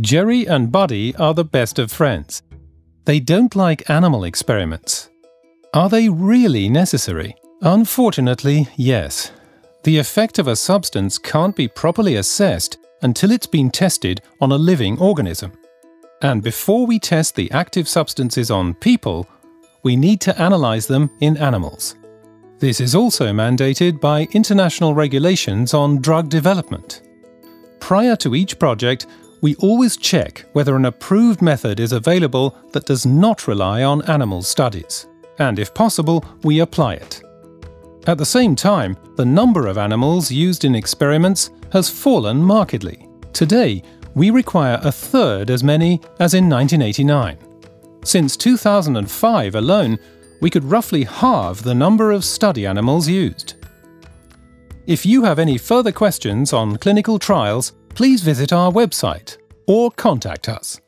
Jerry and Buddy are the best of friends. They don't like animal experiments. Are they really necessary? Unfortunately, yes. The effect of a substance can't be properly assessed until it's been tested on a living organism. And before we test the active substances on people, we need to analyze them in animals. This is also mandated by international regulations on drug development. Prior to each project, we always check whether an approved method is available that does not rely on animal studies. And if possible, we apply it. At the same time, the number of animals used in experiments has fallen markedly. Today, we require a third as many as in 1989. Since 2005 alone, we could roughly halve the number of study animals used. If you have any further questions on clinical trials, please visit our website or contact us.